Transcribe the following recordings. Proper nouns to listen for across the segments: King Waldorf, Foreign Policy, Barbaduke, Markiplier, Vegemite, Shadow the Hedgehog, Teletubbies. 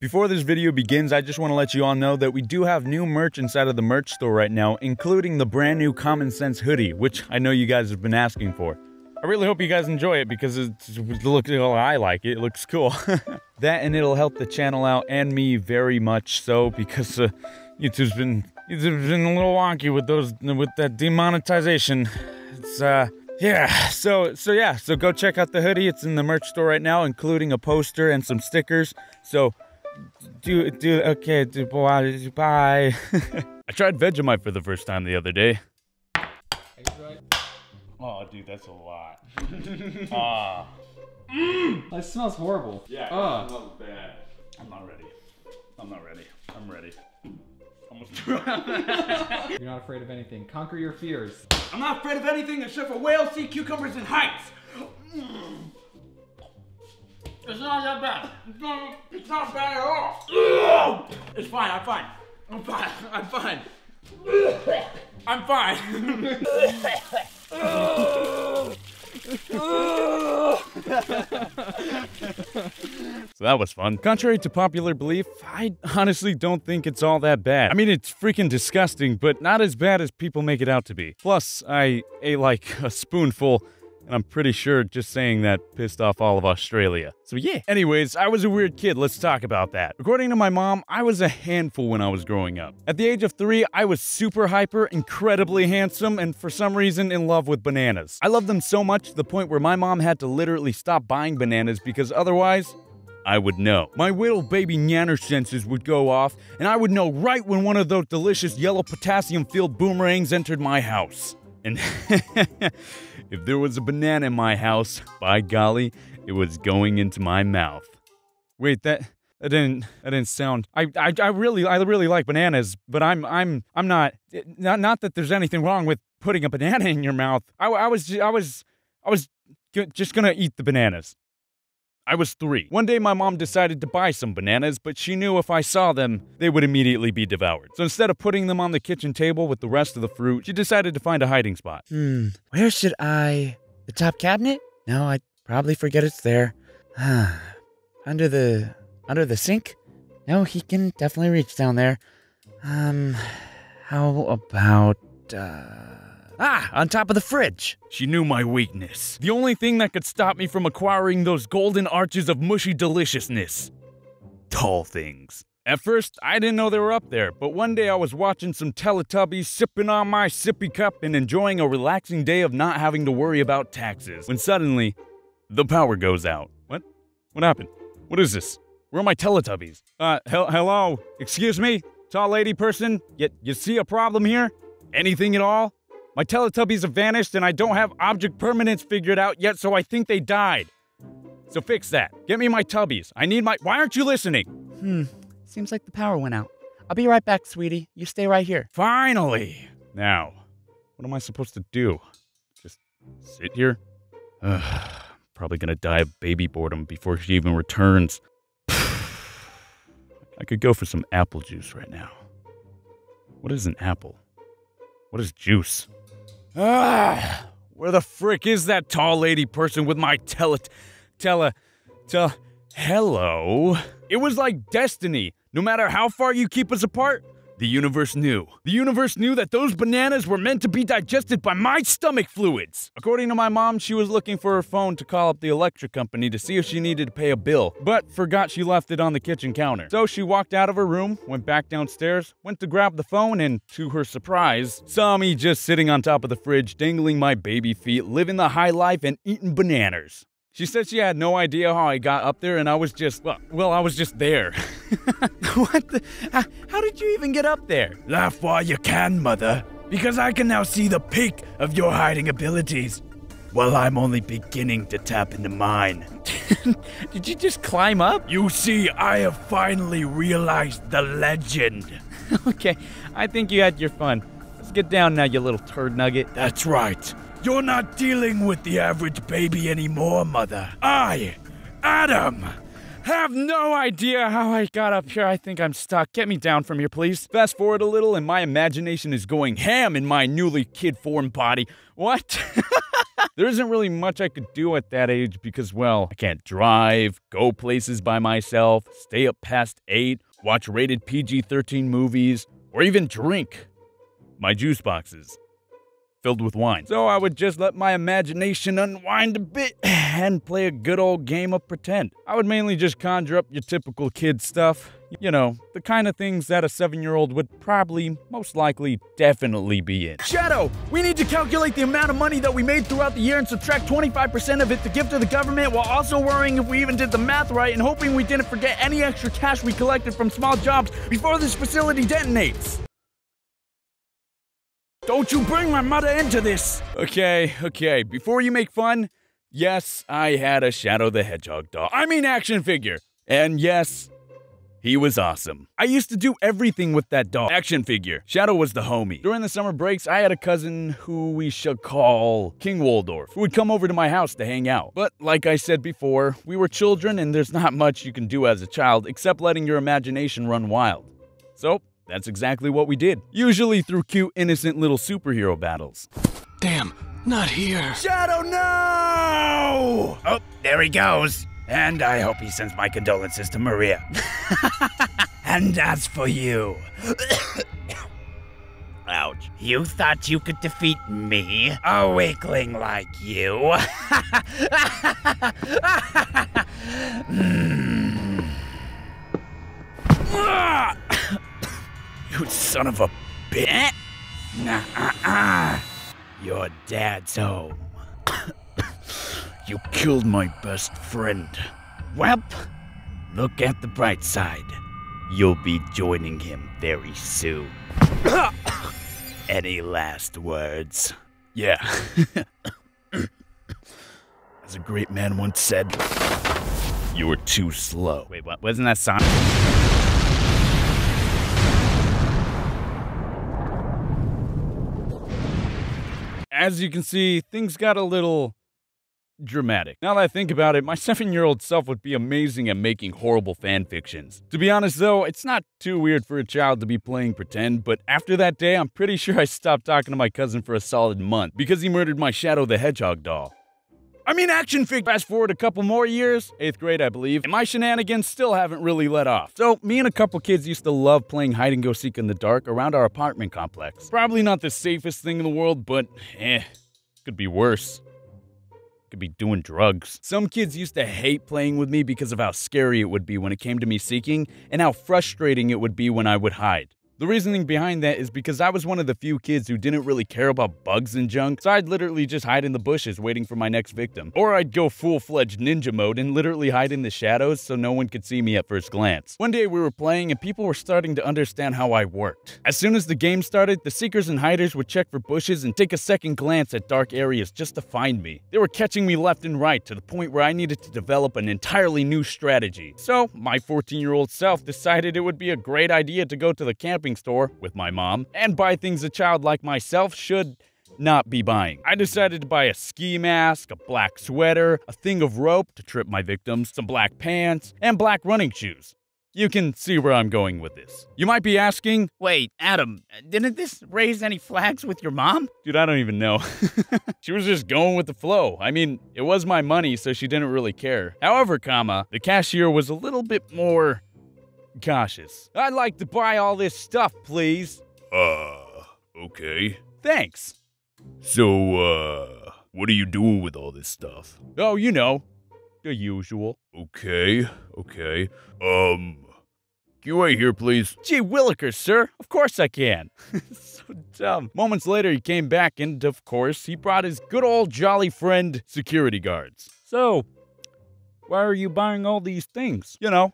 Before this video begins, I just want to let you all know that we do have new merch inside of the merch store right now, including the brand new Common Sense hoodie, which I know you guys have been asking for. I really hope you guys enjoy it because it looks, I like it, it looks cool. That and it'll help the channel out and me very much so because YouTube's been a little wonky with that demonetization. It's so go check out the hoodie. It's in the merch store right now, including a poster and some stickers. So bye. I tried Vegemite for the first time the other day. Oh, dude, that's a lot. Ah. That smells horrible. Yeah, it smells bad. I'm not ready. I'm ready. You're not afraid of anything. Conquer your fears. I'm not afraid of anything except for whales, sea cucumbers, and heights. It's not that bad. It's not bad at all. It's fine. I'm fine. So that was fun. Contrary to popular belief, I honestly don't think it's all that bad. I mean, it's freaking disgusting, but not as bad as people make it out to be. Plus, I ate like a spoonful, and I'm pretty sure just saying that pissed off all of Australia. So yeah. Anyways, I was a weird kid, let's talk about that. According to my mom, I was a handful when I was growing up. At the age of 3, I was super hyper, incredibly handsome, and for some reason in love with bananas. I loved them so much to the point where my mom had to literally stop buying bananas because otherwise, I would know. My little baby nanner senses would go off, and I would know right when one of those delicious yellow potassium-filled boomerangs entered my house. And if there was a banana in my house, by golly, it was going into my mouth. Wait, that didn't sound. I really like bananas, but I'm not that there's anything wrong with putting a banana in your mouth. I was just gonna eat the bananas. I was 3. One day my mom decided to buy some bananas, but she knew if I saw them, they would immediately be devoured. So instead of putting them on the kitchen table with the rest of the fruit, she decided to find a hiding spot. Where should I... The top cabinet? No, I'd probably forget it's there. Under the sink? No, he can definitely reach down there. How about... on top of the fridge. She knew my weakness. The only thing that could stop me from acquiring those golden arches of mushy deliciousness. Tall things. At first, I didn't know they were up there, but one day I was watching some Teletubbies, sipping on my sippy cup and enjoying a relaxing day of not having to worry about taxes, when suddenly, the power goes out. What? What happened? What is this? Where are my Teletubbies? Hello? Excuse me? Tall lady person? You see a problem here? Anything at all? My Teletubbies have vanished and I don't have object permanence figured out yet, so I think they died. So fix that. Get me my tubbies. I need my- Why aren't you listening? Seems like the power went out. I'll be right back, sweetie. You stay right here. Finally! Now, what am I supposed to do? Just sit here? Probably gonna die of baby boredom before she even returns. I could go for some apple juice right now. What is an apple? What is juice? Where the frick is that tall lady person with my hello? It was like destiny. No matter how far you keep us apart, the universe knew. The universe knew that those bananas were meant to be digested by my stomach fluids. According to my mom, she was looking for her phone to call up the electric company to see if she needed to pay a bill, but forgot she left it on the kitchen counter. So she walked out of her room, went back downstairs, went to grab the phone, and to her surprise, saw me just sitting on top of the fridge, dangling my baby feet, living the high life, and eating bananas. She said she had no idea how I got up there, and I was just, well, I was just there. What the? How did you even get up there? Laugh while you can, mother, because I can now see the peak of your hiding abilities, while I'm only beginning to tap into mine. Did you just climb up? You see, I have finally realized the legend. Okay, I think you had your fun. Let's get down now, you little turd nugget. That's right. You're not dealing with the average baby anymore, mother. I, Adam, have no idea how I got up here. I think I'm stuck. Get me down from here, please. Fast forward a little, and my imagination is going ham in my newly kid-formed body. What? There isn't really much I could do at that age because, well, I can't drive, go places by myself, stay up past 8, watch rated PG-13 movies, or even drink my juice boxes filled with wine. So I would just let my imagination unwind a bit and play a good old game of pretend. I would mainly just conjure up your typical kid stuff. You know, the kind of things that a 7-year-old would probably, most likely, definitely be in. Shadow, we need to calculate the amount of money that we made throughout the year and subtract 25% of it to give to the government while also worrying if we even did the math right and hoping we didn't forget any extra cash we collected from small jobs before this facility detonates. Don't you bring my mother into this! Okay, before you make fun, yes, I had a Shadow the Hedgehog doll. I mean action figure! And yes, he was awesome. I used to do everything with that doll. Action figure. Shadow was the homie. During the summer breaks, I had a cousin who we shall call King Waldorf, who would come over to my house to hang out. But like I said before, we were children and there's not much you can do as a child except letting your imagination run wild. So, that's exactly what we did. Usually through cute, innocent little superhero battles. Damn, not here. Shadow, no! Oh, there he goes. And I hope he sends my condolences to Maria. And as for you... Ouch. You thought you could defeat me? A weakling like you? You son of a bitch! Nah. Your dad's home. You killed my best friend. Well, look at the bright side. You'll be joining him very soon. Any last words? Yeah. As a great man once said, you were too slow. Wait, what? Wasn't that Sonic? As you can see, things got a little dramatic. Now that I think about it, my 7-year-old self would be amazing at making horrible fan fictions. To be honest though, it's not too weird for a child to be playing pretend, but after that day, I'm pretty sure I stopped talking to my cousin for a solid month because he murdered my Shadow the Hedgehog doll. I mean action figure. Fast forward a couple more years, 8th grade I believe, and my shenanigans still haven't really let off. So me and a couple kids used to love playing hide-and-go-seek in the dark around our apartment complex. Probably not the safest thing in the world, but could be worse. Could be doing drugs. Some kids used to hate playing with me because of how scary it would be when it came to me seeking and how frustrating it would be when I would hide. The reasoning behind that is because I was one of the few kids who didn't really care about bugs and junk, so I'd literally just hide in the bushes waiting for my next victim. Or I'd go full-fledged ninja mode and literally hide in the shadows so no one could see me at first glance. One day we were playing and people were starting to understand how I worked. As soon as the game started, the seekers and hiders would check for bushes and take a second glance at dark areas just to find me. They were catching me left and right to the point where I needed to develop an entirely new strategy. So my 14-year-old self decided it would be a great idea to go to the camping store with my mom and buy things a child like myself should not be buying. I decided to buy a ski mask, a black sweater, a thing of rope to trip my victims, some black pants, and black running shoes. You can see where I'm going with this. You might be asking, wait, Adam, didn't this raise any flags with your mom? Dude, I don't even know. She was just going with the flow. I mean, it was my money, so she didn't really care. However, the cashier was a little bit more cautious. I'd like to buy all this stuff, please. Okay. Thanks. So, what are you doing with all this stuff? Oh, you know, the usual. Okay. Can you wait here, please? Gee willikers, sir. Of course I can. So dumb. Moments later, he came back and, of course, he brought his good old jolly friend security guards. So, why are you buying all these things? You know,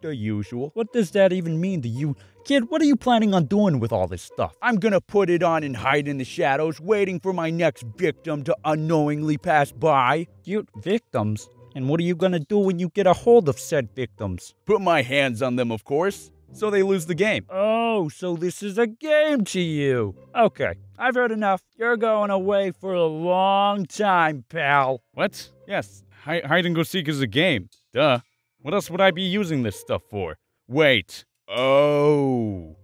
the usual. What does that even mean to you? Kid, what are you planning on doing with all this stuff? I'm gonna put it on and hide in the shadows, waiting for my next victim to unknowingly pass by. Cute victims? And what are you gonna do when you get a hold of said victims? Put my hands on them, of course, so they lose the game. Oh, so this is a game to you. Okay, I've heard enough. You're going away for a long time, pal. What? Yes, hide and go seek is a game. Duh. What else would I be using this stuff for? Wait. Oh!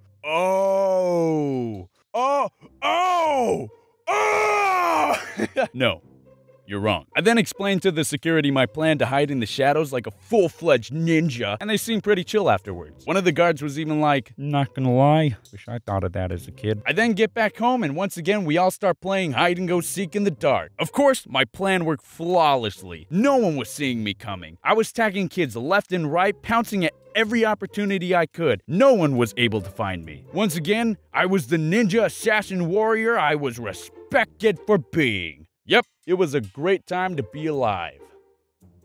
No, you're wrong. I then explained to the security my plan to hide in the shadows like a full-fledged ninja, and they seemed pretty chill afterwards. One of the guards was even like, "Not gonna lie, wish I thought of that as a kid." I then get back home, and once again, we all start playing hide-and-go-seek in the dark. Of course, my plan worked flawlessly. No one was seeing me coming. I was tagging kids left and right, pouncing at every opportunity I could. No one was able to find me. Once again, I was the ninja assassin warrior I was respected for being. Yep, it was a great time to be alive.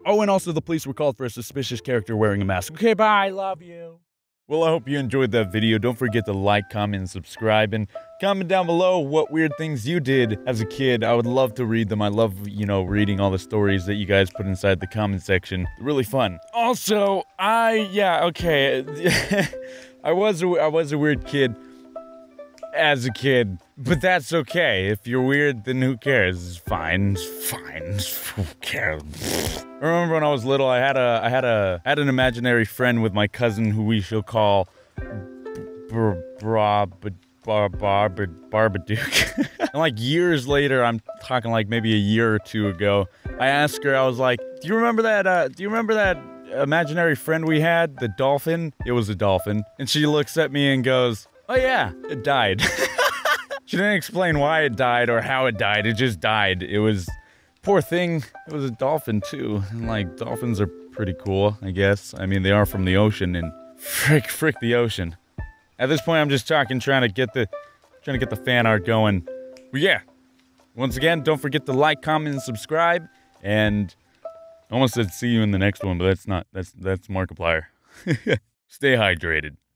Oh, and also the police were called for a suspicious character wearing a mask. Okay, bye, love you. Well, I hope you enjoyed that video. Don't forget to like, comment, and subscribe, and comment down below what weird things you did as a kid. I would love to read them. I love, you know, reading all the stories that you guys put inside the comment section. Really fun. Also, I was a weird kid as a kid, but that's okay. If you're weird, then who cares? It's fine. It's fine. Who cares? I remember when I was little, I had an imaginary friend with my cousin who we shall call Barbaduke. And like years later, I'm talking like maybe a year or two ago, I asked her, I was like, do you remember that imaginary friend we had, the dolphin? It was a dolphin. And she looks at me and goes, "Oh yeah, it died." She didn't explain why it died or how it died. It just died. It was, poor thing, it was a dolphin too. And like, dolphins are pretty cool, I guess. I mean, they are from the ocean, and frick the ocean. At this point, I'm just talking, trying to get the fan art going. But yeah, once again, don't forget to like, comment, and subscribe. And I almost said see you in the next one, but that's not, that's Markiplier. Stay hydrated.